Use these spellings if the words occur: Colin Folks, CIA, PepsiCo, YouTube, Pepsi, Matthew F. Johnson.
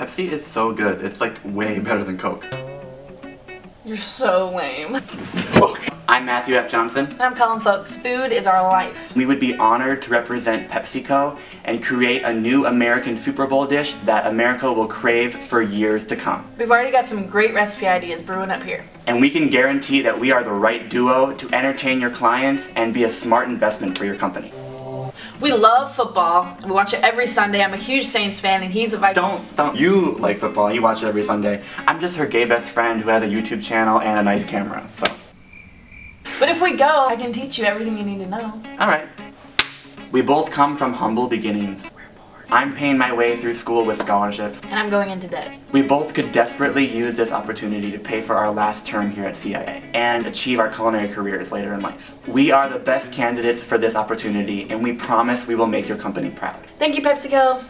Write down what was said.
Pepsi is so good. It's like way better than Coke. You're so lame. I'm Matthew F. Johnson. And I'm Colin Folks. Food is our life. We would be honored to represent PepsiCo and create a new American Super Bowl dish that America will crave for years to come. We've already got some great recipe ideas brewing up here. And we can guarantee that we are the right duo to entertain your clients and be a smart investment for your company. We love football. We watch it every Sunday. I'm a huge Saints fan and he's a Vikings. Don't. You like football. You watch it every Sunday. I'm just her gay best friend who has a YouTube channel and a nice camera, so. But if we go, I can teach you everything you need to know. Alright. We both come from humble beginnings. We're bored. I'm paying my way through school with scholarships. And I'm going into debt. We both could desperately use this opportunity to pay for our last term here at CIA and achieve our culinary careers later in life. We are the best candidates for this opportunity and we promise we will make your company proud. Thank you, PepsiCo.